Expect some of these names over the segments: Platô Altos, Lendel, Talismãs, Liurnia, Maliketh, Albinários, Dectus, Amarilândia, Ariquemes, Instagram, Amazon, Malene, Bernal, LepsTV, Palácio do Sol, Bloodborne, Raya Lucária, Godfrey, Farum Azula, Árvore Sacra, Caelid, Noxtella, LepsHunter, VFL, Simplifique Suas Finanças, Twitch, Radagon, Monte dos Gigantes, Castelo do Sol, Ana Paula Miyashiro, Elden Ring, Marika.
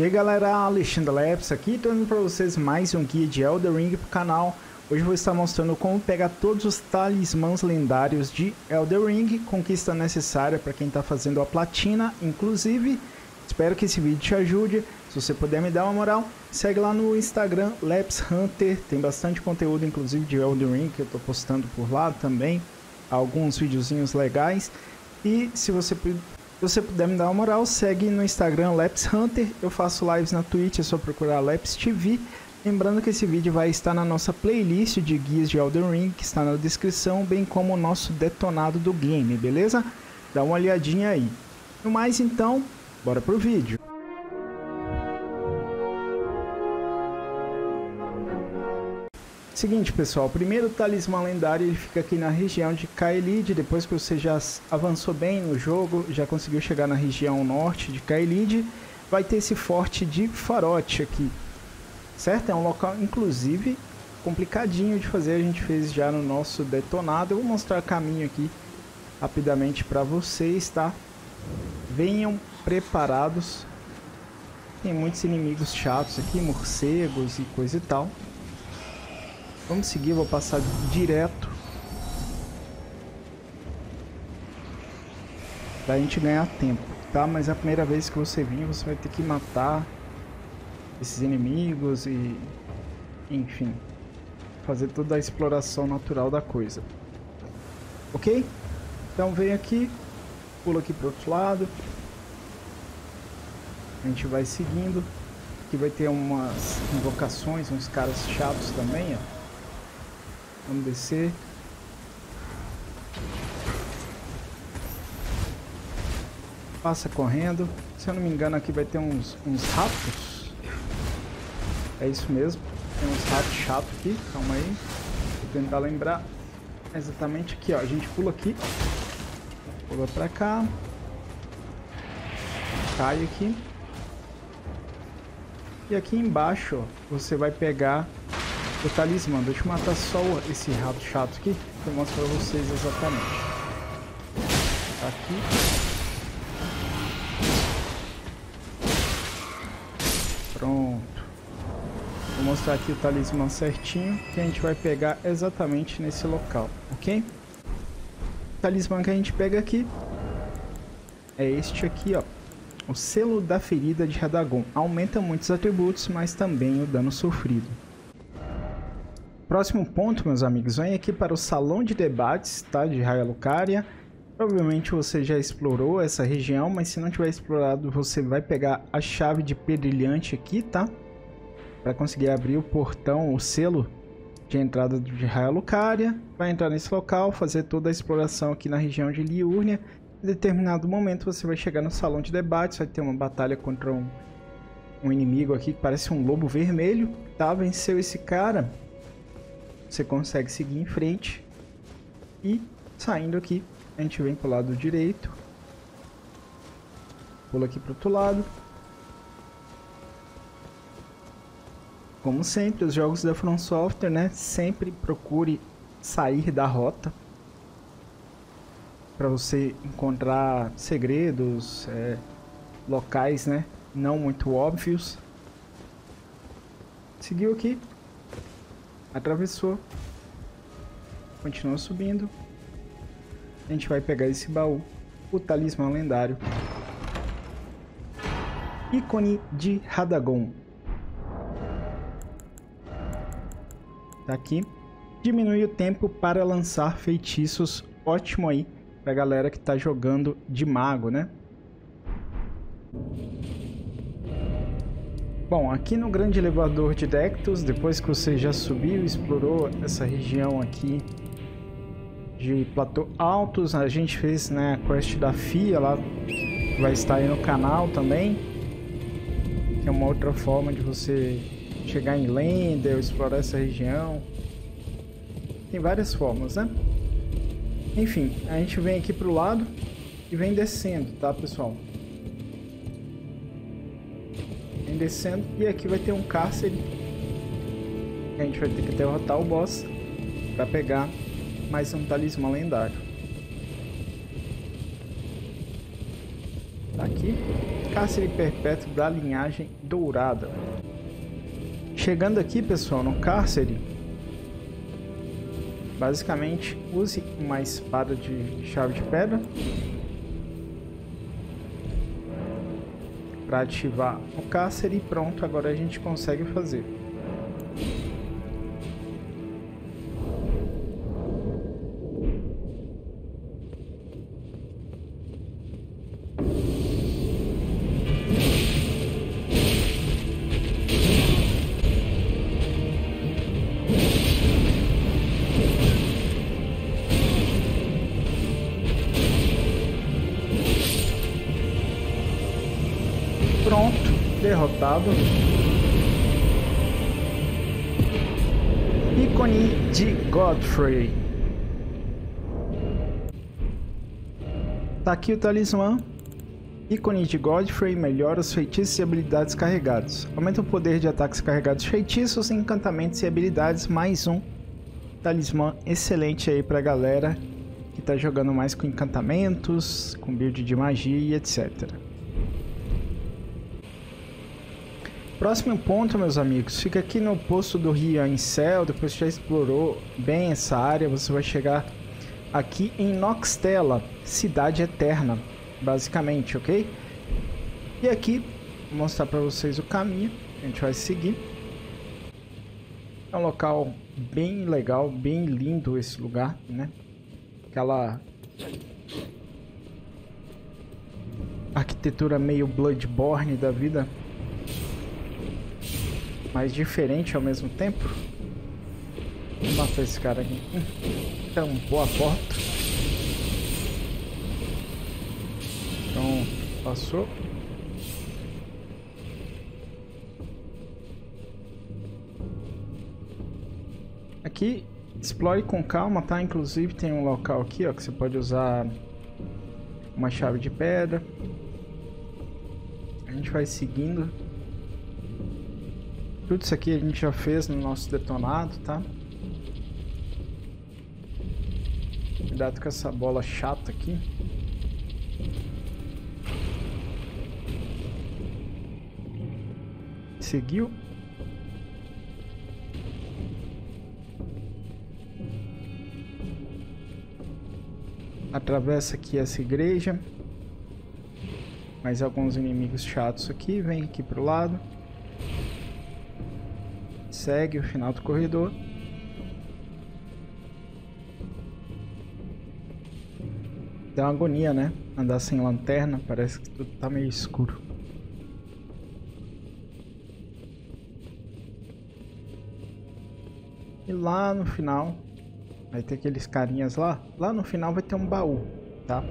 E aí galera, Alexandre Leps aqui, trazendo para vocês mais um guia de Elden Ring para o canal. Hoje eu vou estar mostrando como pegar todos os talismãs lendários de Elden Ring, conquista necessária para quem está fazendo a platina, inclusive. Espero que esse vídeo te ajude. Se você puder me dar uma moral, segue lá no Instagram, LepsHunter, tem bastante conteúdo inclusive de Elden Ring que eu estou postando por lá também, alguns videozinhos legais. E se você puder me dar uma moral, segue no Instagram LepsHunter, eu faço lives na Twitch, é só procurar LepsTV. Lembrando que esse vídeo vai estar na nossa playlist de guias de Elden Ring, que está na descrição, bem como o nosso detonado do game, beleza? Dá uma olhadinha aí. No mais então, bora pro vídeo. Seguinte pessoal, o primeiro talismã lendário ele fica aqui na região de Caelid. Depois que você já avançou bem no jogo, já conseguiu chegar na região norte de Caelid, vai ter esse forte de Farote aqui, certo? É um local inclusive complicadinho de fazer, a gente fez já no nosso detonado. Eu vou mostrar o caminho aqui rapidamente para vocês, tá? Venham preparados, tem muitos inimigos chatos aqui, morcegos e coisa e tal. Vamos seguir, vou passar direto pra gente ganhar tempo, tá? Mas a primeira vez que você vir, você vai ter que matar esses inimigos e... enfim, fazer toda a exploração natural da coisa. Ok? Então vem aqui, pula aqui pro outro lado. A gente vai seguindo. Aqui vai ter umas invocações, uns caras chatos também, ó. Vamos descer. Passa correndo. Se eu não me engano aqui vai ter uns ratos. É isso mesmo. Tem uns ratos chatos aqui. Calma aí. Vou tentar lembrar exatamente aqui, ó. A gente pula aqui. Pula pra cá. Cai aqui. E aqui embaixo, ó, você vai pegar... o talismã. Deixa eu matar só esse rato chato aqui, que eu mostro pra vocês exatamente. Tá aqui. Pronto. Vou mostrar aqui o talismã certinho, que a gente vai pegar exatamente nesse local, ok? O talismã que a gente pega aqui é este aqui, ó. O selo da ferida de Radagon. Aumenta muitos atributos, mas também o dano sofrido. Próximo ponto, meus amigos, vem aqui para o Salão de Debates, tá? De Raya Lucária. Provavelmente você já explorou essa região, mas se não tiver explorado, você vai pegar a chave de pedrilhante aqui, tá? Para conseguir abrir o portão, o selo de entrada de Raya Lucária. Vai entrar nesse local, fazer toda a exploração aqui na região de Liurnia. Em determinado momento você vai chegar no Salão de Debates, vai ter uma batalha contra um inimigo aqui que parece um lobo vermelho, tá? Venceu esse cara... você consegue seguir em frente e saindo aqui a gente vem pro lado direito, pula aqui pro outro lado. Como sempre, os jogos da From Software, né? Sempre procure sair da rota para você encontrar segredos, locais, né? Não muito óbvios. Seguiu aqui. Atravessou, continua subindo, a gente vai pegar esse baú, o talismã lendário, ícone de Radagon, tá aqui, diminui o tempo para lançar feitiços, ótimo aí pra galera que tá jogando de mago, né? Bom, aqui no grande elevador de Dectus, depois que você já subiu e explorou essa região aqui de Platô Altos, a gente fez, né, a quest da FIA, lá vai estar aí no canal também, que é uma outra forma de você chegar em Lendel, explorar essa região. Tem várias formas, né? Enfim, a gente vem aqui pro lado e vem descendo, tá, pessoal? Descendo, e aqui vai ter um cárcere. A gente vai ter que derrotar o boss para pegar mais um talismã lendário. Tá aqui. cárcere perpétuo da linhagem dourada. Chegando aqui, pessoal, no cárcere, basicamente use uma espada de chave de pedra para ativar o cárcere e pronto, agora a gente consegue fazer. Ícone de Godfrey. Tá aqui o talismã. Ícone de Godfrey melhora os feitiços e habilidades carregados. Aumenta o poder de ataques carregados, feitiços, encantamentos e habilidades. Mais um talismã excelente aí pra galera que tá jogando mais com encantamentos, com build de magia e etc. Próximo ponto, meus amigos, fica aqui no posto do Rio Incel. Depois que já explorou bem essa área, você vai chegar aqui em Noxtella, Cidade Eterna, basicamente, ok? E aqui, vou mostrar para vocês o caminho, a gente vai seguir. É um local bem legal, bem lindo esse lugar, né? Aquela arquitetura meio Bloodborne da vida, mas diferente ao mesmo tempo. Vou matar esse cara aqui. Tampou a porta. Então, passou. Aqui, explore com calma, tá? Inclusive tem um local aqui, ó, que você pode usar uma chave de pedra. A gente vai seguindo. Tudo isso aqui a gente já fez no nosso detonado, tá? Cuidado com essa bola chata aqui. Seguiu. Atravessa aqui essa igreja. Mais alguns inimigos chatos aqui. Vem aqui pro lado. Segue o final do corredor. Dá uma agonia, né? Andar sem lanterna, parece que tudo tá meio escuro. E lá no final, vai ter aqueles carinhas lá. Lá no final vai ter um baú, tá?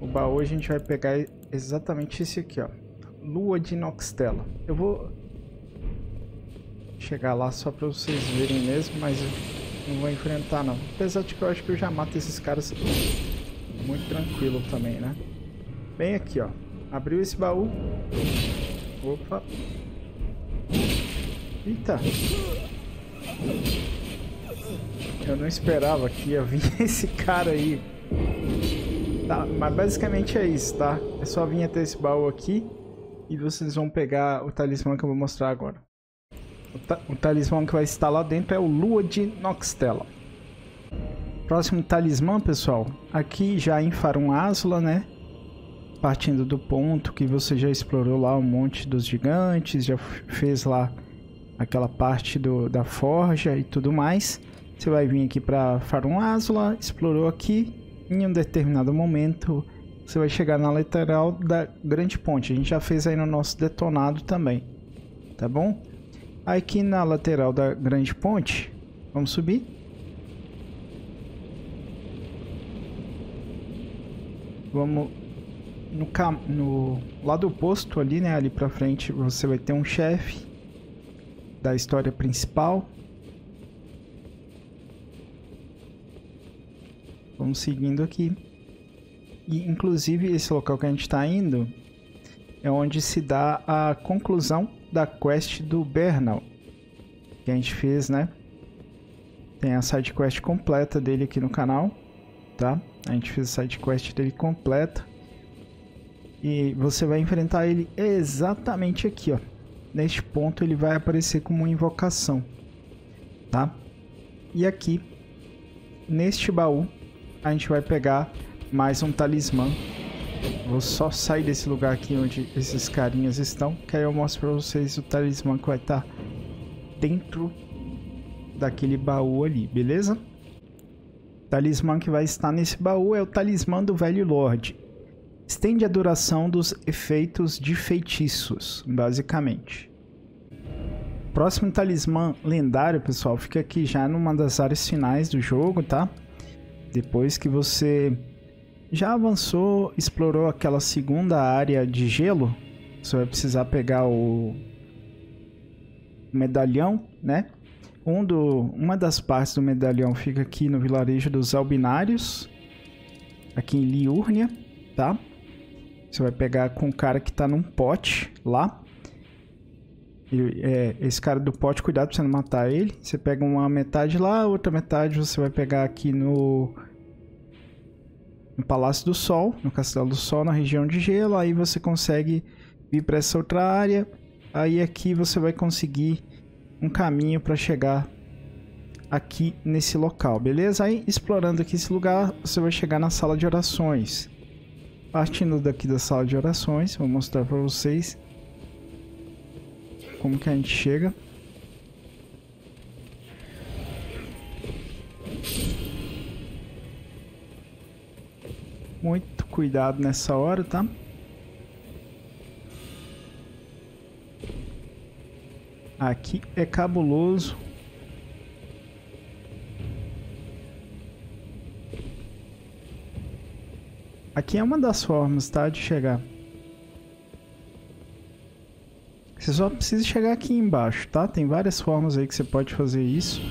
O baú a gente vai pegar exatamente esse aqui, ó. Lua de Noxtella. Eu vou chegar lá só pra vocês verem mesmo, mas eu não vou enfrentar não. Apesar de que eu acho que eu já mato esses caras muito tranquilo também, né? Bem aqui, ó. Abriu esse baú. Opa. Eita. Eu não esperava que ia vir esse cara aí. Tá, mas basicamente é isso, tá? É só vir até esse baú aqui e vocês vão pegar o talismã que eu vou mostrar agora. O talismã que vai estar lá dentro é o Lua de Noxtella. Próximo talismã, pessoal, aqui já em Farum Azula, né? Partindo do ponto que você já explorou lá o Monte dos Gigantes, já fez lá aquela parte da forja e tudo mais. Você vai vir aqui para Farum Azula, explorou aqui. Em um determinado momento, você vai chegar na lateral da Grande Ponte. A gente já fez aí no nosso detonado também, tá bom? Aqui na lateral da Grande Ponte, vamos subir. Vamos no lado oposto ali, né? Ali pra frente você vai ter um chefe da história principal. Vamos seguindo aqui. E inclusive esse local que a gente tá indo é onde se dá a conclusão da quest do Bernal que a gente fez, né? Tem a side quest completa dele aqui no canal, tá? A gente fez a side quest dele completa. E você vai enfrentar ele exatamente aqui, ó. Neste ponto ele vai aparecer como uma invocação, tá? E aqui, neste baú, a gente vai pegar mais um talismã. Vou só sair desse lugar aqui onde esses carinhas estão, que aí eu mostro pra vocês o talismã que vai estar dentro daquele baú ali, beleza? O talismã que vai estar nesse baú é o talismã do Velho Lorde. Estende a duração dos efeitos de feitiços, basicamente. Próximo talismã lendário, pessoal, fica aqui já numa das áreas finais do jogo, tá? Depois que você já avançou, explorou aquela segunda área de gelo, você vai precisar pegar o medalhão, né? Uma das partes do medalhão fica aqui no vilarejo dos Albinários, aqui em Liurnia, tá? Você vai pegar com o cara que tá num pote lá. Esse cara do pote, cuidado pra você não matar ele. Você pega uma metade lá, outra metade você vai pegar aqui no Palácio do Sol, no Castelo do Sol, na região de gelo. Aí você consegue vir pra essa outra área. Aí aqui você vai conseguir um caminho pra chegar aqui nesse local, beleza? Aí explorando aqui esse lugar, você vai chegar na sala de orações. Partindo daqui da sala de orações, vou mostrar para vocês como que a gente chega. Muito cuidado nessa hora, tá? Aqui é cabuloso. Aqui é uma das formas, tá, de chegar. Você só precisa chegar aqui embaixo, tá? Tem várias formas aí que você pode fazer isso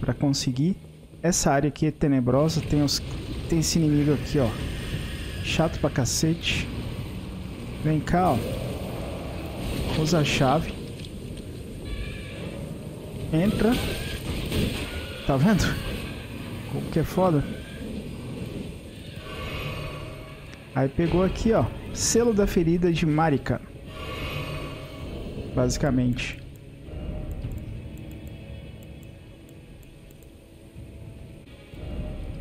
pra conseguir. Essa área aqui é tenebrosa, tem esse inimigo aqui, ó. Chato pra cacete. Vem cá, ó. Usa a chave. Entra. Tá vendo? Como que é foda? Aí pegou aqui, ó, selo da ferida de Marika, basicamente.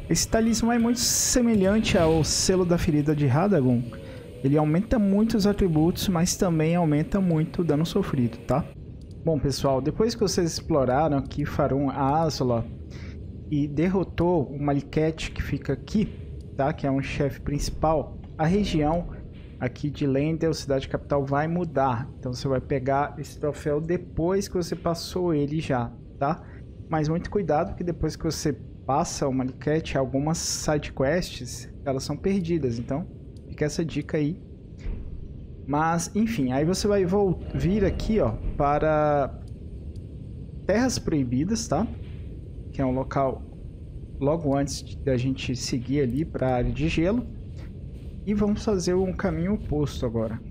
Esse talismã é muito semelhante ao selo da ferida de Radagon. Ele aumenta muito os atributos, mas também aumenta muito o dano sofrido, tá? Bom, pessoal, depois que vocês exploraram aqui Farum Azula e derrotou o Maliketh, que fica aqui, tá? Que é um chefe principal. A região aqui de Lendel, cidade capital, vai mudar. Então você vai pegar esse troféu depois que você passou ele já, tá? Mas muito cuidado, porque depois que você passa o Maliketh, algumas sidequests, elas são perdidas. Então fica essa dica aí. Mas, enfim, aí você vai vir aqui, ó, para Terras Proibidas, tá? Que é um local logo antes da gente seguir ali para a área de gelo. E vamos fazer um caminho oposto agora.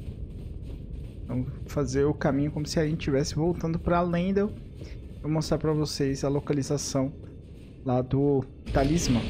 Vamos fazer o caminho como se a gente estivesse voltando para Lendel. Vou mostrar para vocês a localização lá do talismã.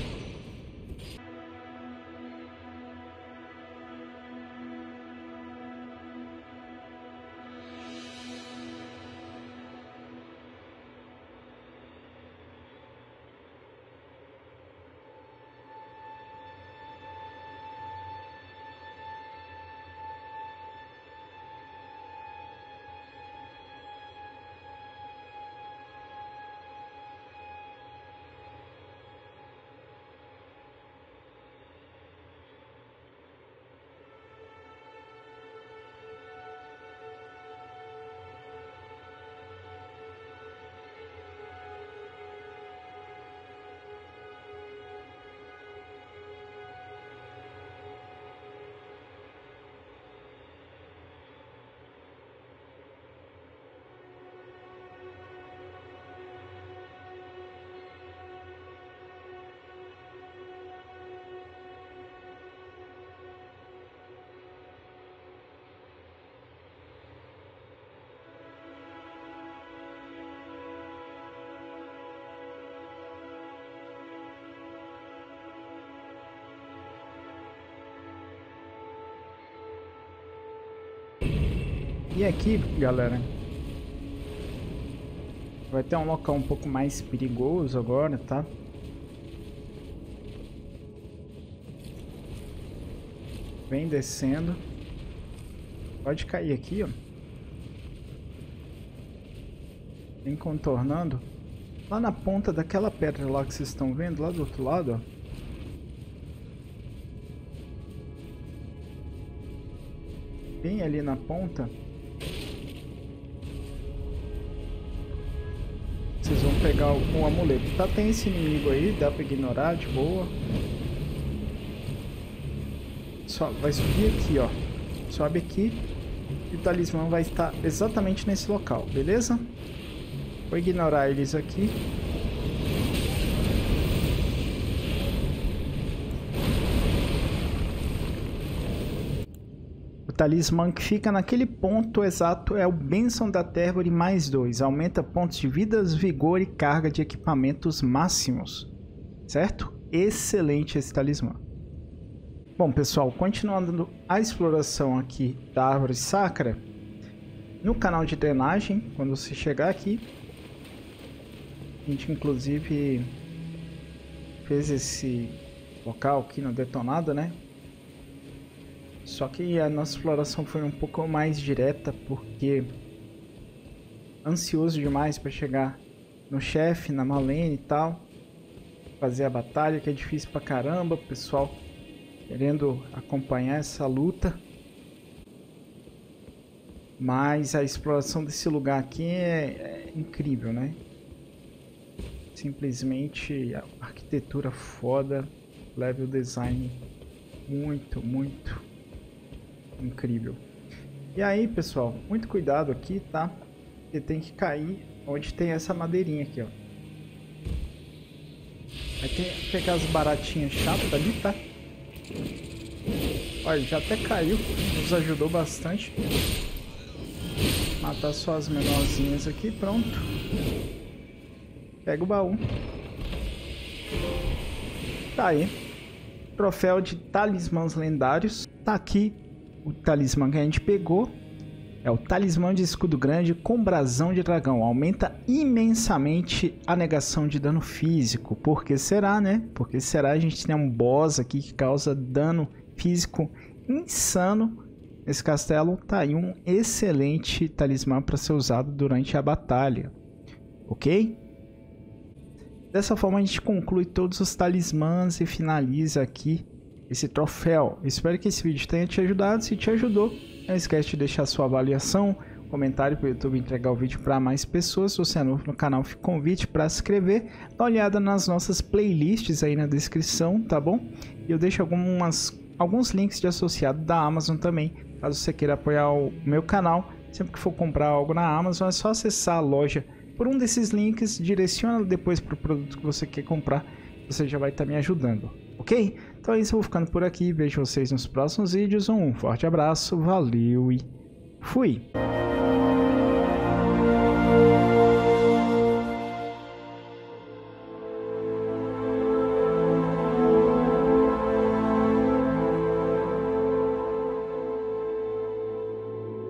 E aqui, galera, vai ter um local um pouco mais perigoso agora, tá? Vem descendo. Pode cair aqui, ó. Vem contornando. Lá na ponta daquela pedra lá que vocês estão vendo, lá do outro lado, ó. Bem ali na ponta, vocês vão pegar um amuleto, tá? Tem esse inimigo aí, dá pra ignorar de boa. Só vai subir aqui, ó. Sobe aqui e o talismã vai estar exatamente nesse local, beleza? Vou ignorar eles aqui. O talismã que fica naquele ponto exato é o Bênção da Terra mais 2. Aumenta pontos de vidas, vigor e carga de equipamentos máximos. Certo? Excelente esse talismã. Bom, pessoal, continuando a exploração aqui da Árvore Sacra. No canal de drenagem, quando você chegar aqui, a gente inclusive fez esse local aqui no detonado, né? Só que a nossa exploração foi um pouco mais direta, porque ansioso demais para chegar no chefe, na Malene e tal, fazer a batalha, que é difícil pra caramba, o pessoal querendo acompanhar essa luta. Mas a exploração desse lugar aqui é incrível, né? Simplesmente a arquitetura foda, level design muito incrível. E aí, pessoal, muito cuidado aqui, tá? Você tem que cair onde tem essa madeirinha aqui, ó. Aí tem que pegar as baratinhas chatas ali, tá? Olha, já até caiu, nos ajudou bastante. Matar só as menorzinhas aqui, pronto. Pega o baú. Tá aí. Troféu de talismãs lendários. Tá aqui. O talismã que a gente pegou é o talismã de escudo grande com brasão de dragão. Aumenta imensamente a negação de dano físico. Por que será, né? Porque será, a gente tem um boss aqui que causa dano físico insano nesse castelo. Tá aí um excelente talismã para ser usado durante a batalha, ok? Dessa forma a gente conclui todos os talismãs e finaliza aqui esse troféu. Espero que esse vídeo tenha te ajudado. Se te ajudou, não esquece de deixar sua avaliação, comentário para o YouTube entregar o vídeo para mais pessoas. Se você é novo no canal, fica um convite para se inscrever. Dá uma olhada nas nossas playlists aí na descrição, tá bom? E eu deixo alguns links de associado da Amazon também, caso você queira apoiar o meu canal. Sempre que for comprar algo na Amazon, é só acessar a loja por um desses links, direciona depois para o produto que você quer comprar. Você já vai estar me ajudando, ok? Então é isso, eu vou ficando por aqui, vejo vocês nos próximos vídeos, um forte abraço, valeu e fui!